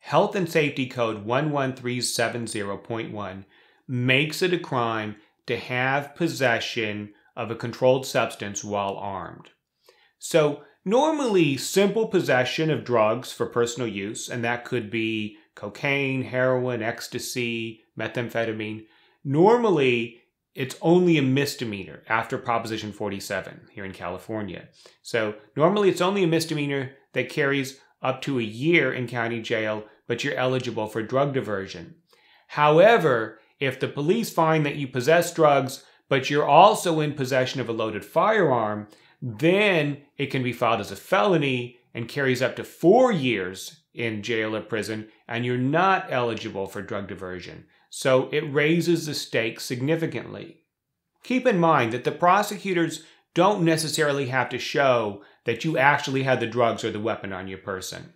Health and Safety Code 11370.1 makes it a crime to have possession of a controlled substance while armed. So normally, simple possession of drugs for personal use, and that could be cocaine, heroin, ecstasy, methamphetamine, normally it's only a misdemeanor after Proposition 47 here in California. So normally it's only a misdemeanor that carries up to a year in county jail, but you're eligible for drug diversion. However, if the police find that you possess drugs, but you're also in possession of a loaded firearm, then it can be filed as a felony and carries up to 4 years in jail or prison, and you're not eligible for drug diversion. So it raises the stakes significantly. Keep in mind that the prosecutors don't necessarily have to show that you actually had the drugs or the weapon on your person.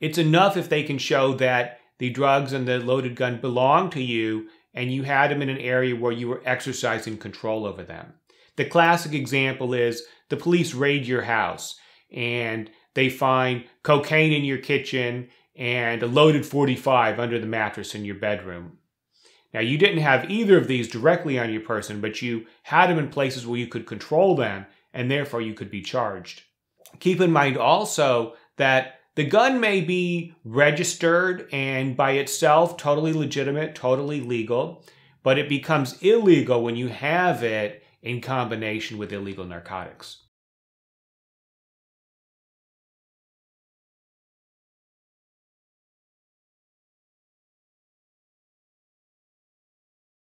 It's enough if they can show that the drugs and the loaded gun belong to you and you had them in an area where you were exercising control over them. The classic example is the police raid your house and they find cocaine in your kitchen and a loaded .45 under the mattress in your bedroom. Now, you didn't have either of these directly on your person, but you had them in places where you could control them, and therefore you could be charged. Keep in mind also that the gun may be registered and by itself totally legitimate, totally legal, but it becomes illegal when you have it in combination with illegal narcotics.